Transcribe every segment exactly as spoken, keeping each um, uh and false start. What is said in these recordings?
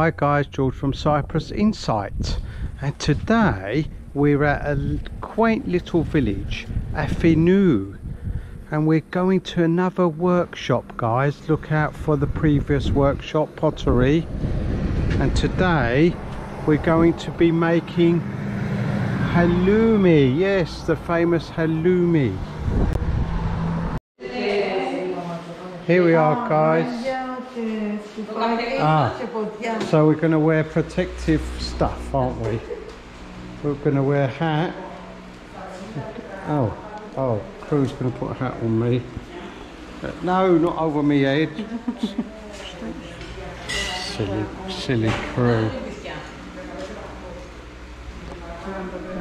Hi guys, George from Cyprus Insight, and today we're at a quaint little village, Athienou, and we're going to another workshop, guys. Look out for the previous workshop, pottery, and today we're going to be making halloumi. Yes, the famous halloumi. Here we are, guys. Ah, so we're going to wear protective stuff, aren't we? We're going to wear a hat. Oh, oh, crew's going to put a hat on me. No, not over me head. silly, silly crew.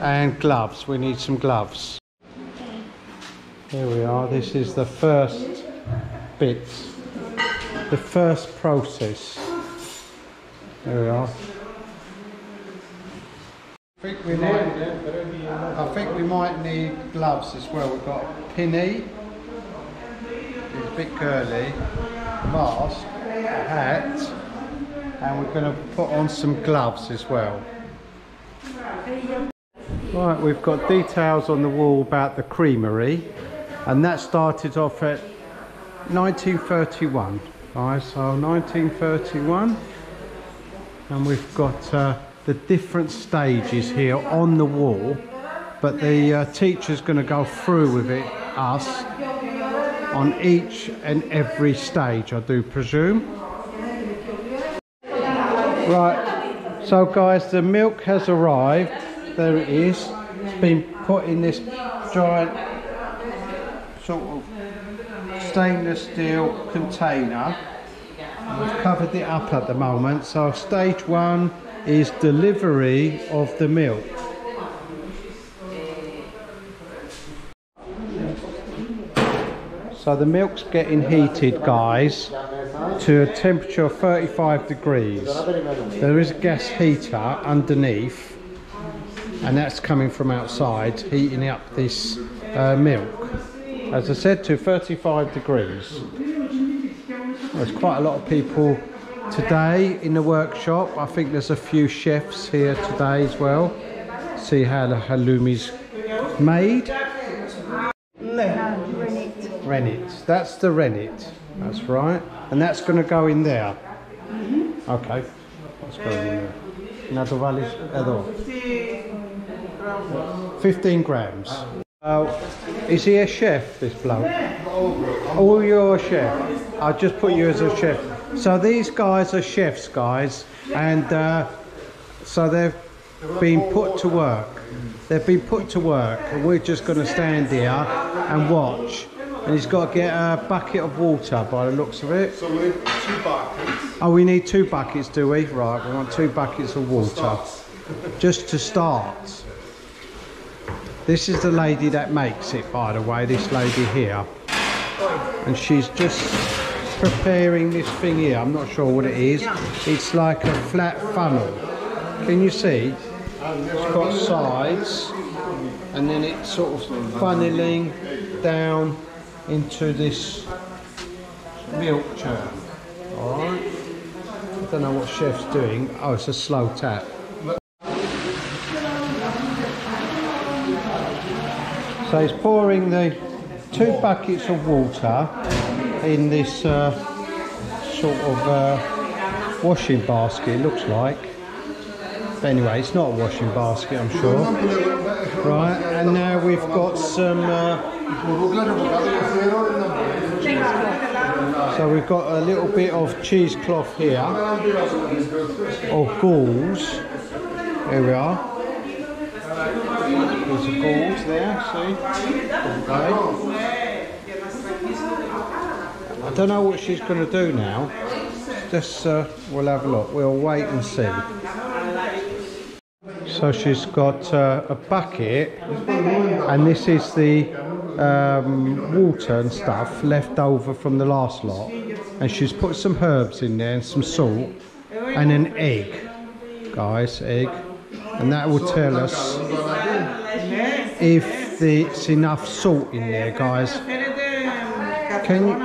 And gloves, we need some gloves. Here we are, this is the first bit. The first process. There we are. I think we might, I think we might need gloves as well. We've got a pinny, it's a bit curly, a mask, a hat, and we're going to put on some gloves as well. Right, we've got details on the wall about the creamery, and that started off at nineteen thirty-one. Right, so nineteen thirty-one, and we've got uh, the different stages here on the wall, but the uh, teacher's going to go through with it, us, on each and every stage, I do presume. Right, so guys, the milk has arrived. There it is. It's been put in this giant sort of stainless steel container. We've covered it up at the moment, so stage one is delivery of the milk. So the milk's getting heated, guys, to a temperature of thirty-five degrees. There is a gas heater underneath, and that's coming from outside, heating up this uh, milk. As I said, to thirty-five degrees. There's quite a lot of people today in the workshop. I think there's a few chefs here today as well. See how the halloumi's made. Rennet. Rennet. That's the rennet. That's right. And that's going to go in there. Mm-hmm. Okay. That's going in there. Naturales edo. fifteen grams. Uh, Is he a chef, this bloke? Oh, you're a chef. I just put you as a chef. So these guys are chefs, guys, and uh, so they've been put to work. They've been put to work, and we're just going to stand here and watch. And he's got to get a bucket of water by the looks of it. So we need two buckets. Oh, we need two buckets, do we? Right, we want two buckets of water. Just to start. This is the lady that makes it, by the way, this lady here. And she's just preparing this thing here. I'm not sure what it is. It's like a flat funnel. Can you see? It's got sides, and then it's sort of funneling down into this milk churn. All right. I don't know what chef's doing. Oh, it's a slow tap. So he's pouring the two buckets of water in this uh, sort of uh, washing basket, it looks like. But anyway, it's not a washing basket, I'm sure. Right, and now we've got some... Uh, so we've got a little bit of cheesecloth here, or gauze. Here we are. There's a gauze there, see? Okay. I don't know what she's going to do now. Just, uh, we'll have a look. We'll wait and see. So she's got uh, a bucket, and this is the um, water and stuff left over from the last lot. And she's put some herbs in there and some salt and an egg. Guys, egg. And that will tell us if there's enough salt in there, guys. Can you,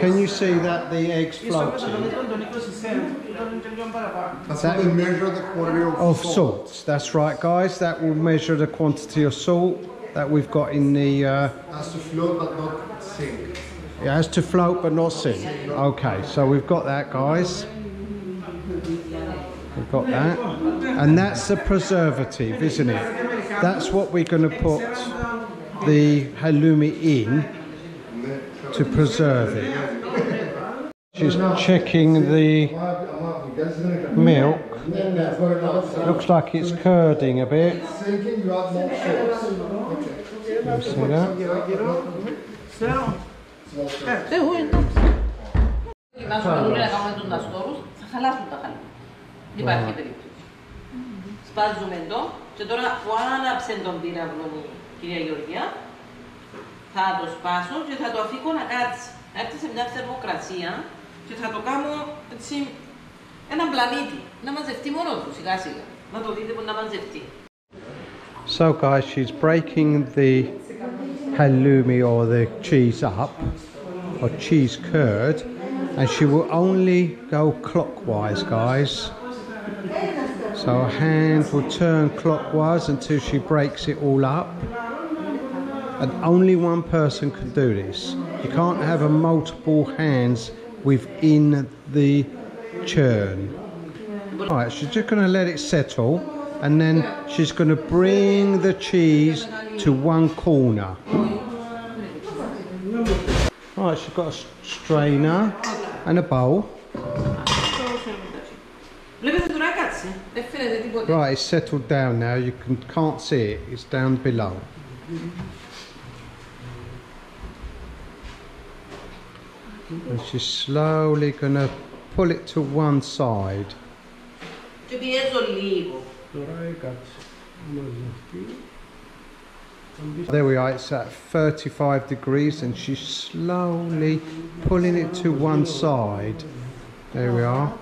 Can you see that the eggs float? That will measure the quantity of, of salt. salts. That's right, guys. That will measure the quantity of salt that we've got in the. Uh, has to float but not sink. It has to float but not sink. Okay, so we've got that, guys. We've got that, and that's the preservative, isn't it? That's what we're going to put the halloumi in. To preserve it. She's checking the milk. Looks like it's curding a bit. You see that? Θα το σπάσω και θα το αφήκω να κάτσει. Έρθει σε μια θερμοκρασία και θα το κάνω έτσι έναν πλανήτη. Να μαζευτεί μόνο του σιγά σιγά. Να το δείτε που να μαζευτεί. So guys, she's breaking the halloumi or the cheese up, or cheese curd, and she will only go clockwise, guys. So her hand will turn clockwise until she breaks it all up. And only one person can do this. You can't have a multiple hands within the churn. Alright, she's just going to let it settle, and then she's going to bring the cheese to one corner. Alright, she's got a strainer and a bowl. Right, it's settled down now. You can, can't see it. It's down below. And she's slowly going to pull it to one side. There we are, it's at thirty-five degrees and she's slowly pulling it to one side. There we are.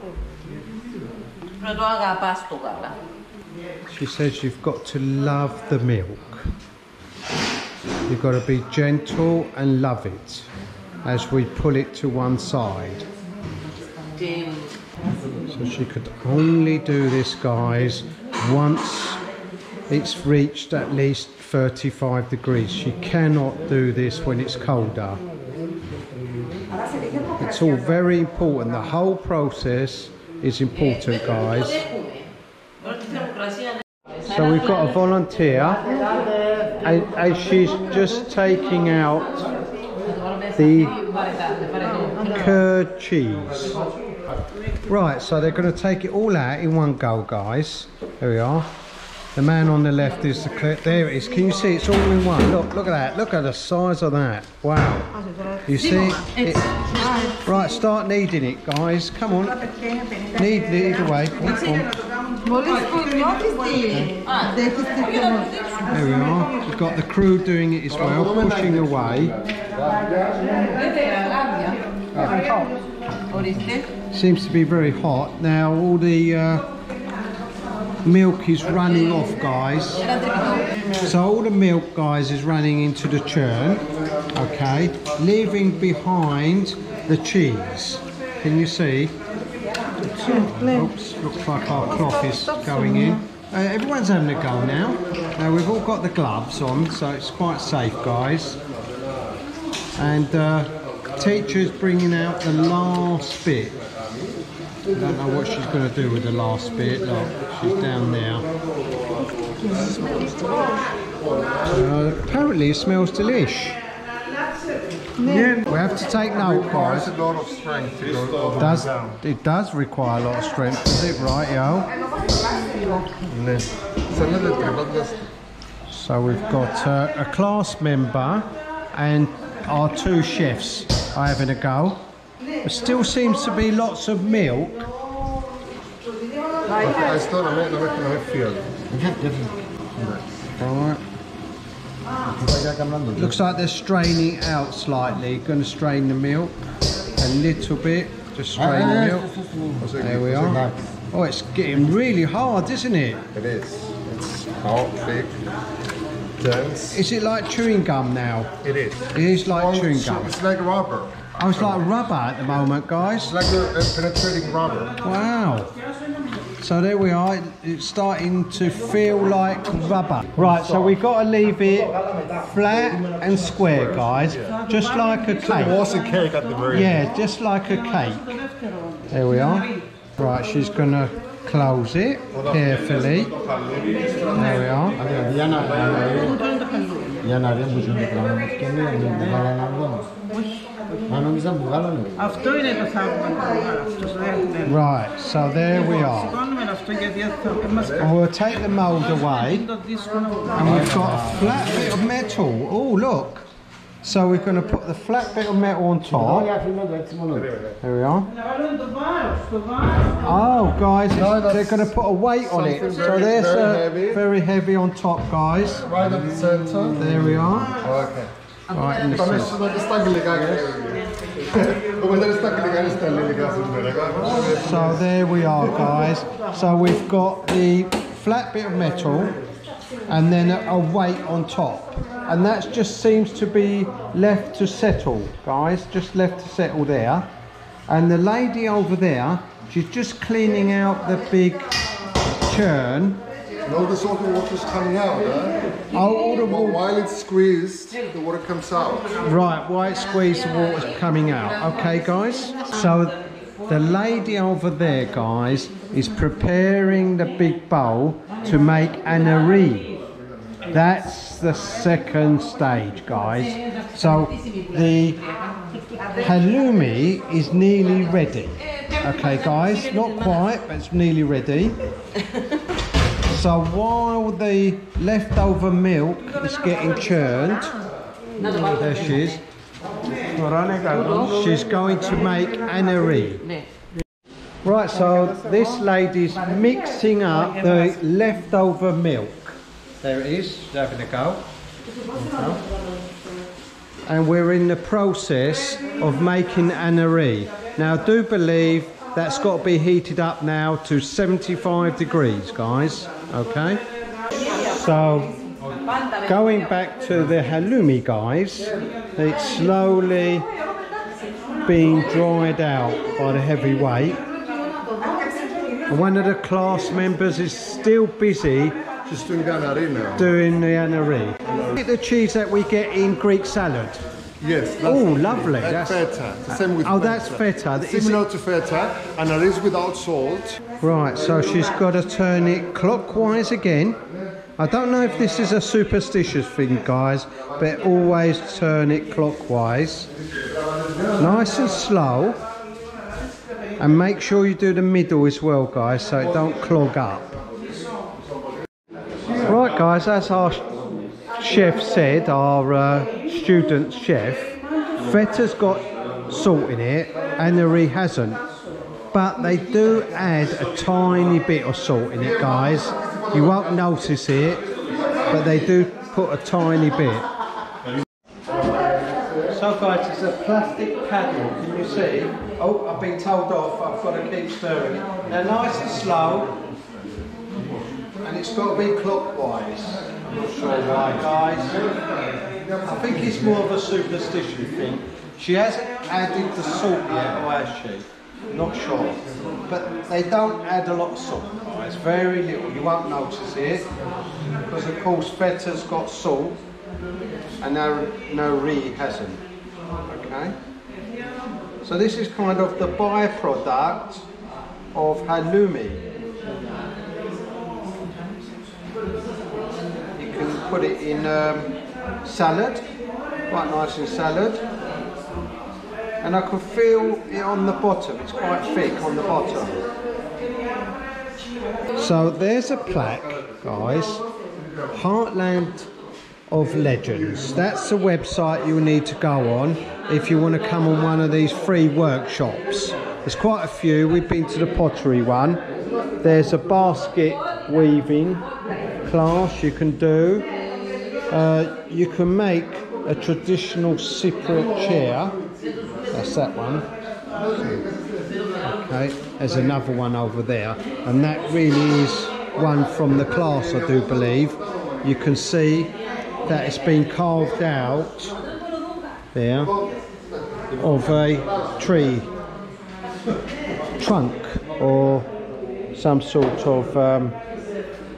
She says you've got to love the milk. You've got to be gentle and love it as we pull it to one side. So she could only do this, guys, once it's reached at least thirty-five degrees. She cannot do this when it's colder. It's all very important. The whole process is important, guys. So we've got a volunteer, and, and she's just taking out the curd cheese. Right, so they're going to take it all out in one go, guys. There we are. The man on the left is the clip. There it is. Can you see? It's all in one. Look, look at that. Look at the size of that. Wow. You see? It, right, start kneading it, guys. Come on. Knead it away. There we are. We've got the crew doing it as well, pushing away. Seems to be very hot. Now all the uh, milk is running off, guys. So all the milk, guys, is running into the churn. Okay, leaving behind the cheese. Can you see? Oops, looks like our cloth is going in. Uh, everyone's having a go now. Now we've all got the gloves on, so it's quite safe, guys. And uh, teacher's bringing out the last bit. I don't know what she's going to do with the last bit. Look, she's down now. Uh, apparently it smells delish. Yeah. We have to take note, guys. It requires a lot of strength. It does, it does require a lot of strength. Is it right, yo? Mm. So we've got uh, a class member and our two chefs are having a go. There still seems to be lots of milk. All right. Looks like they're straining out slightly. Going to strain the milk a little bit. Just strain ah, the milk. There we are. Oh, it's getting really hard, isn't it? It is. It's hard, thick, dense. Is it like chewing gum now? It is. It is like oh, chewing gum. It's like rubber. I was like rubber at the moment, guys. It's like we're penetrating rubber. Wow. So there we are, it's starting to feel like rubber. Right, so we've got to leave it flat and square, guys. Just like a cake. It's a cake at the very end. Yeah, just like a cake. There we are. Right, she's going to close it carefully. There we are. Right, so there we are. And we'll take the mould away, and we've got a flat bit of metal. Oh, look. So we're going to put the flat bit of metal on top. There we are. Oh, guys, they're going to put a weight on it. So there's a very heavy on top, guys. Right at the centre. There we are. Okay. Right, in the so there we are, guys. So we've got the flat bit of metal and then a, a weight on top, and that just seems to be left to settle, guys, just left to settle there. And the lady over there, she's just cleaning out the big churn. And all this water water's coming out, eh? Oh, all the water. But while it's squeezed, the water comes out. Right, while it's squeezed, the water's coming out. Okay, guys? So the lady over there, guys, is preparing the big bowl to make anari. That's the second stage, guys. So the halloumi is nearly ready. Okay, guys? Not quite, but it's nearly ready. So while the leftover milk is getting churned, there she is, she's going to make anari. Right, so this lady's mixing up the leftover milk. There it is, she's having a go. And we're in the process of making anari. Now, I do believe that's got to be heated up now to seventy-five degrees, guys. Okay, so going back to the halloumi, guys, it's slowly being dried out by the heavy weight. One of the class members is still busy just doing the anari now. Doing the anari. Look at the cheese that we get in Greek salad. Yes. Oh, lovely. That's, that's feta. The same with oh, feta. That's feta. Similar it... to feta, and it is without salt. Right, so she's got to turn it clockwise again. I don't know if this is a superstitious thing, guys, but always turn it clockwise. Nice and slow. And make sure you do the middle as well, guys, so it don't clog up. Right, guys, that's our chef said, our uh, student chef. Feta's got salt in it, anari hasn't, but they do add a tiny bit of salt in it, guys. You won't notice it, but they do put a tiny bit. So, guys, it's a plastic paddle, can you see? Oh, I've been told off, I've got to keep stirring it. Now, nice and slow, and it's got to be clockwise. Sure, right, guys. I think it's more of a superstition thing. She hasn't added the salt yet, or has she? Not sure. But they don't add a lot of salt, guys. Very little. You won't notice it. Because, of course, feta's got salt. And anari hasn't. Okay? So this is kind of the byproduct of halloumi. Put it in um, salad, quite nice in salad, and I can feel it on the bottom, it's quite thick on the bottom. So there's a plaque, guys, Heartland of Legends. That's the website you need to go on if you want to come on one of these free workshops. There's quite a few, we've been to the pottery one, there's a basket weaving class you can do. Uh, you can make a traditional Cypriot chair. That's that one. Okay, there's another one over there, and that really is one from the class, I do believe. You can see that it's been carved out there, of a tree trunk or some sort of um,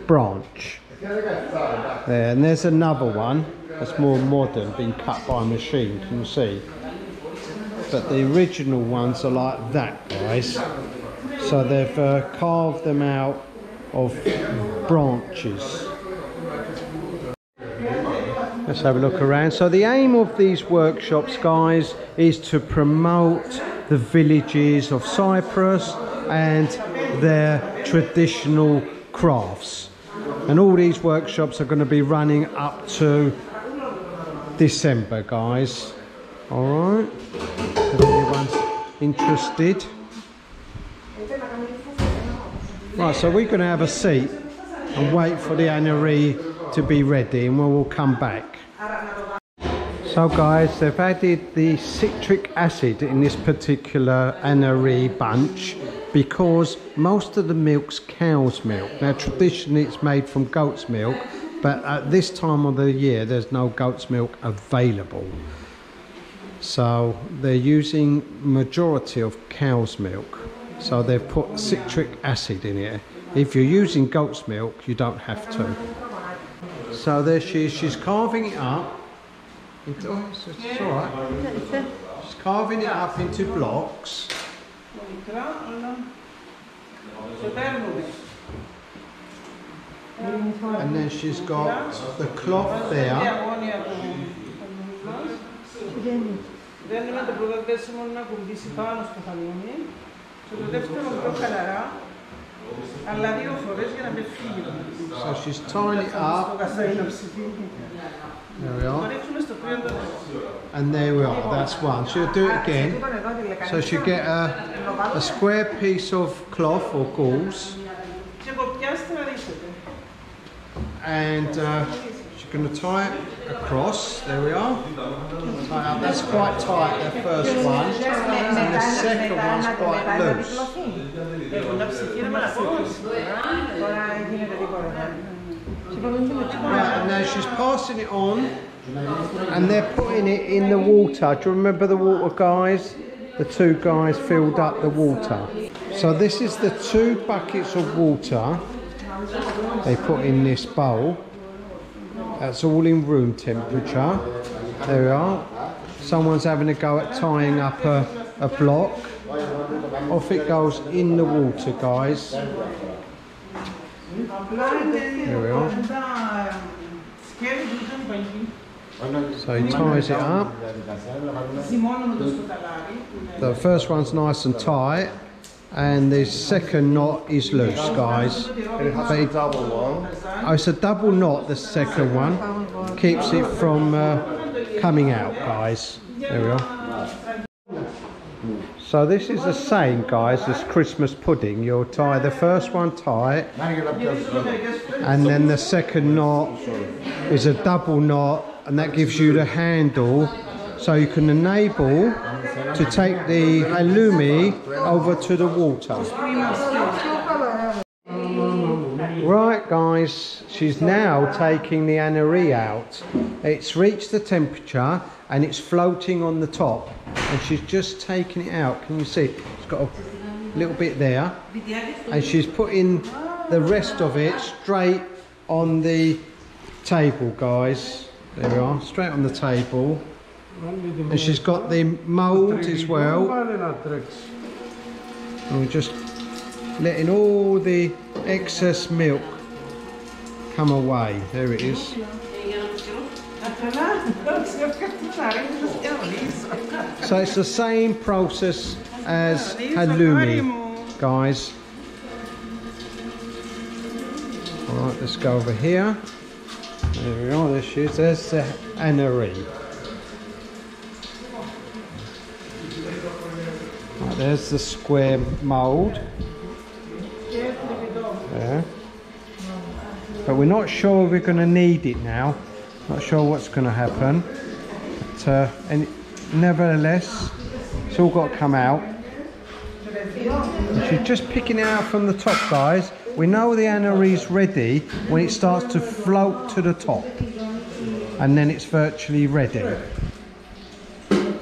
branch there. And there's another one that's more modern, being cut by a machine, can you see? But the original ones are like that, guys. So they've uh, carved them out of branches. Let's have a look around. So the aim of these workshops, guys, is to promote the villages of Cyprus and their traditional crafts. And all these workshops are going to be running up to December, guys. All right, if anyone's interested. Right, so we're going to have a seat and wait for the anery to be ready, and we will come back. So guys, they've added the citric acid in this particular anery bunch because most of the milk's cow's milk. Now traditionally it's made from goat's milk, but at this time of the year there's no goat's milk available. So they're using majority of cow's milk. So they've put citric acid in it. If you're using goat's milk, you don't have to. So there she is, she's carving it up. Into, oh, it's, it's all right. She's carving it up into blocks. And then she's got the cloth there. So she's tying it up. There we are. And there we are, that's one. She'll do it again. So she'll get a, a square piece of cloth or gauze. And uh, she's going to tie it across. There we are. That's quite tight, the first one. And the second one's quite loose. Right, and now she's passing it on, and they're putting it in the water. Do you remember the water, guys? The two guys filled up the water. So this is the two buckets of water they put in this bowl. That's all in room temperature. There we are. Someone's having a go at tying up a, a block. Off it goes in the water, guys. There we are. So he ties it up. The first one's nice and tight, and the second knot is loose, guys. It, oh, it's a double knot, the second one. Keeps it from uh, coming out, guys. There we are. So this is the same, guys, as Christmas pudding. You'll tie the first one tight, and then the second knot is a double knot, and that gives you the handle, so you can enable to take the halloumi over to the water. Right, guys, she's now taking the anery out. It's reached the temperature and it's floating on the top. And she's just taking it out. Can you see? It's got a little bit there. And she's putting the rest of it straight on the table, guys. There we are, straight on the table. And she's got the mould as well. And we're just letting all the excess milk come away. There it is. So it's the same process as halloumi, guys. Alright, let's go over here. There we are, there she is. There's the anery. Right, there's the square mould. There. But we're not sure we're going to need it now. Not sure what's going to happen. But, uh, and nevertheless, it's all got to come out. She's just picking it out from the top, guys. We know the anery is ready when it starts to float to the top, and then it's virtually ready. Okay.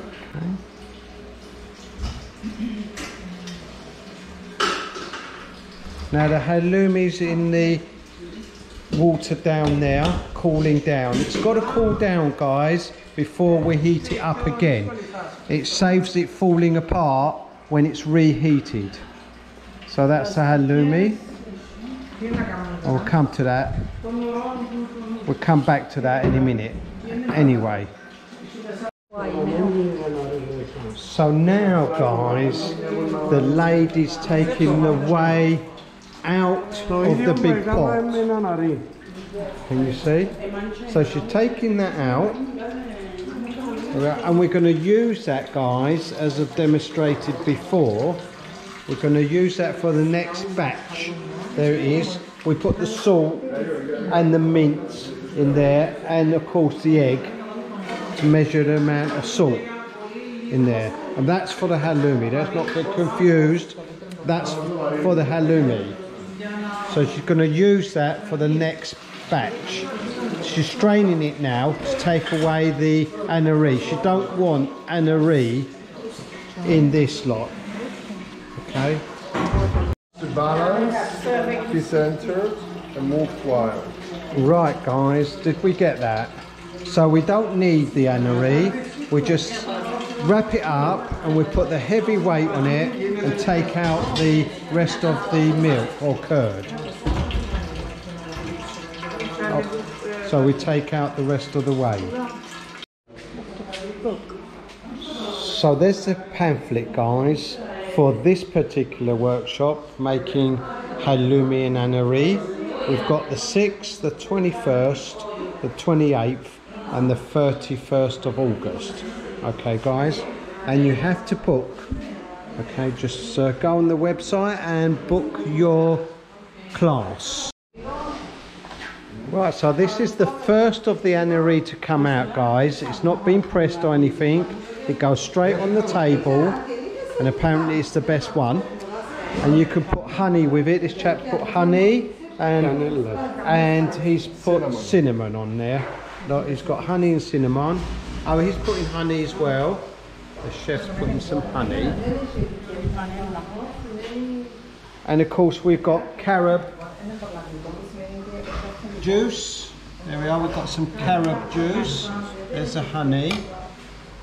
Now the halloumi's in the water down there, cooling down. It's got to cool down, guys, before we heat it up again. It saves it falling apart when it's reheated. So that's the halloumi. I'll come to that. We'll come back to that in a minute. Anyway. So now, guys, the lady's taking the whey out of the big pot. Can you see? So she's taking that out, and we're going to use that, guys, as I've demonstrated before. We're going to use that for the next batch. There it is. We put the salt and the mint in there, and of course the egg, to measure the amount of salt in there. And that's for the halloumi. Let's not get confused. That's for the halloumi. So she's going to use that for the next batch. She's straining it now to take away the anari. She don't want anari in this lot. Okay. To balance, decenter, and move twice. Right, guys. Did we get that? So we don't need the anari. We just wrap it up and we put the heavy weight on it and take out the rest of the milk or curd. Oh, so we take out the rest of the whey. So there's the pamphlet, guys, for this particular workshop, making halloumi and anari. We've got the sixth, the twenty-first, the twenty-eighth and the thirty-first of August. Okay, guys, and you have to book. Okay, just uh, go on the website and book your class. Right, so this is the first of the anari to come out, guys. It's not been pressed or anything. It goes straight on the table, and apparently it's the best one. And you can put honey with it. This chap's put honey, and and he's put cinnamon, cinnamon on there. Look, he's got honey and cinnamon. Oh, he's putting honey as well. The chef's putting some honey. And of course we've got carob juice. There we are, we've got some carob juice. There's the honey.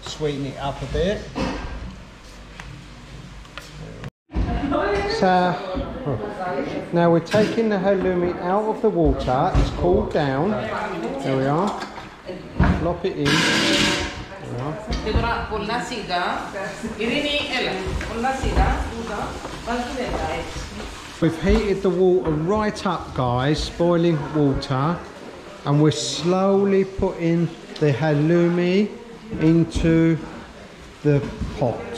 Sweeten it up a bit. So, now we're taking the halloumi out of the water. It's cooled down. There we are. Plop it in. We've heated the water right up, guys, boiling water, and we're slowly putting the halloumi into the pot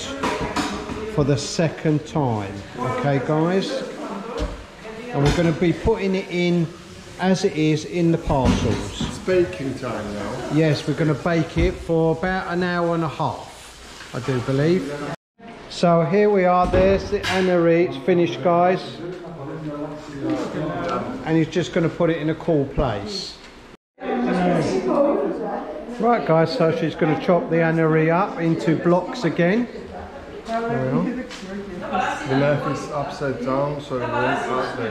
for the second time. Okay, guys, and we're going to be putting it in as it is in the parcels. It's baking time now. Yes, we're going to bake it for about an hour and a half, I do believe. So here we are, there's the anari, it's finished, guys. And he's just going to put it in a cool place. Right, guys, so she's going to chop the anari up into blocks again. The knife is upside down, so it won't cut the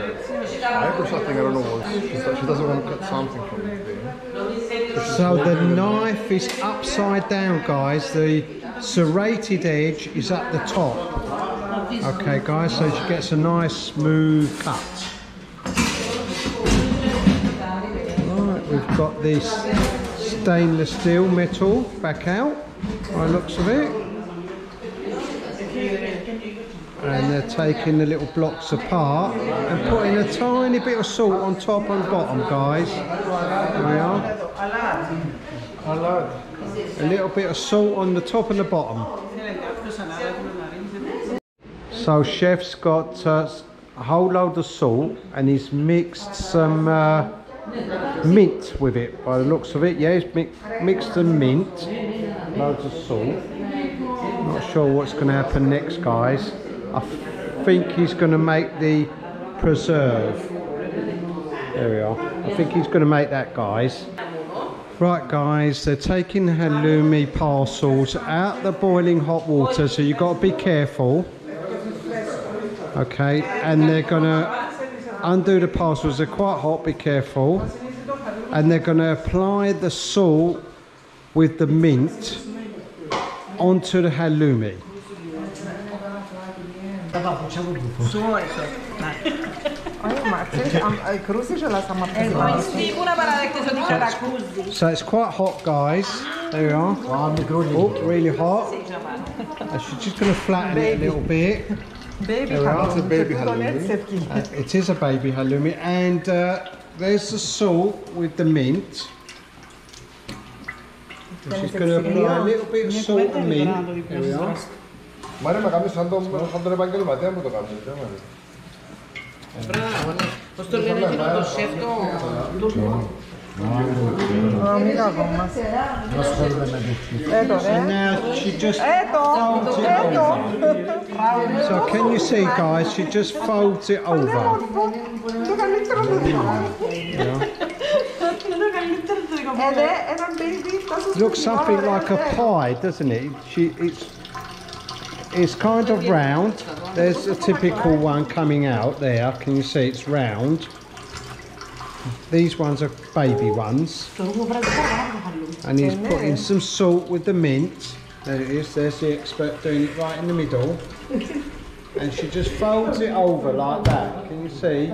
knife or something, I don't know what. She doesn't want to cut something from it there. So the knife is upside down, guys. The serrated edge is at the top. Okay, guys, so she gets a nice smooth cut. Right, we've got this stainless steel metal back out by the looks of it. And they're taking the little blocks apart and putting a tiny bit of salt on top and bottom, guys. There we are. A little bit of salt on the top and the bottom. So chef's got uh, a whole load of salt, and he's mixed some uh, mint with it by the looks of it. Yeah, he's mi mixed some mint, loads of salt. Not sure what's going to happen next, guys. I think he's going to make the preserve. There we are. I think he's going to make that, guys. Right, guys, they're taking the halloumi parcels out the boiling hot water, so you've got to be careful. Okay, and they're going to undo the parcels, they're quite hot, be careful. And they're going to apply the salt with the mint onto the halloumi. So it's quite hot, guys. There we are. Oh, really hot. She's just going to flatten it a little bit. Baby halloumi. A baby halloumi. Uh, it is a baby halloumi, and uh, there's the salt with the mint. And she's going to apply a little bit of salt and mint. Here we are. And now she just folds it over. So can you see, guys, she just folds it over. Yeah. Looks something like a pie, doesn't it? She, it's, it's kind of round. There's a typical one coming out there. Can you see it's round? These ones are baby ones. And he's putting some salt with the mint. There it is, there's the expert doing it right in the middle. And she just folds it over like that. Can you see?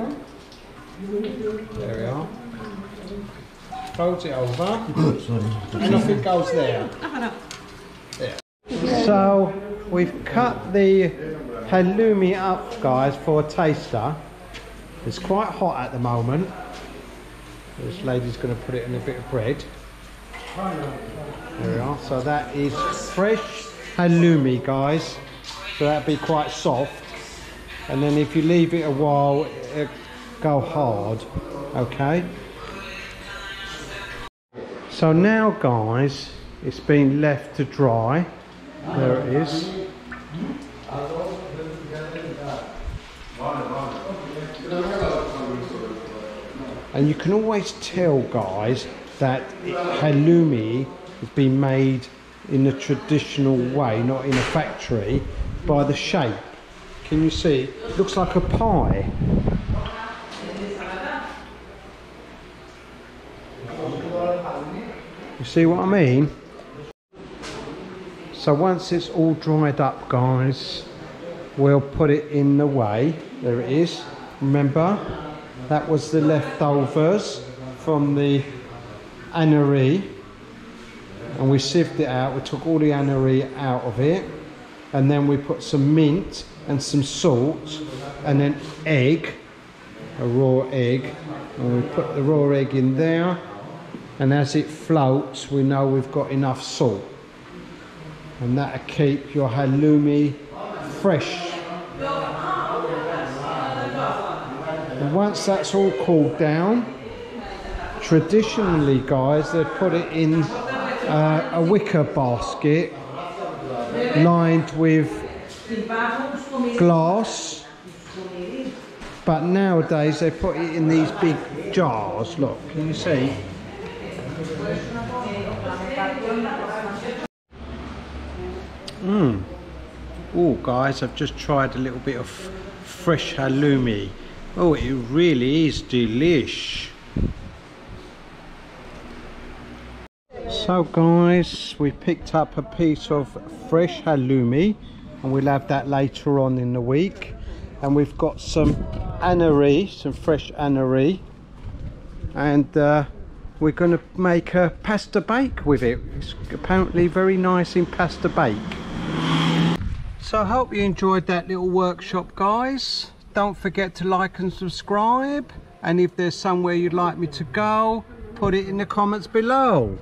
There we are. Folds it over. And off it goes there. There. So we've cut the halloumi up, guys, for a taster. It's quite hot at the moment. This lady's going to put it in a bit of bread. There we are. So that is fresh halloumi, guys. So that'd be quite soft. And then if you leave it a while, it'll go hard. Okay. So now, guys, it's been left to dry. There it is. And you can always tell, guys, that halloumi has been made in the traditional way, not in a factory, by the shape. Can you see? It looks like a pie. You see what I mean? So once it's all dried up, guys, we'll put it in the way. There it is. Remember? That was the leftovers from the anari, and we sieved it out. We took all the anari out of it, and then we put some mint and some salt and an egg, a raw egg, and we put the raw egg in there, and as it floats we know we've got enough salt, and that'll keep your halloumi fresh. And once that's all cooled down, traditionally, guys, they put it in uh, a wicker basket lined with glass, but nowadays they put it in these big jars. Look, can you see? Mmm. Oh, guys, I've just tried a little bit of fresh halloumi. Oh, it really is delish. So, guys, we picked up a piece of fresh halloumi, and we'll have that later on in the week. And we've got some anari, some fresh anari, and uh, we're going to make a pasta bake with it. It's apparently very nice in pasta bake. So I hope you enjoyed that little workshop, guys. Don't forget to like and subscribe, and if there's somewhere you'd like me to go, put it in the comments below.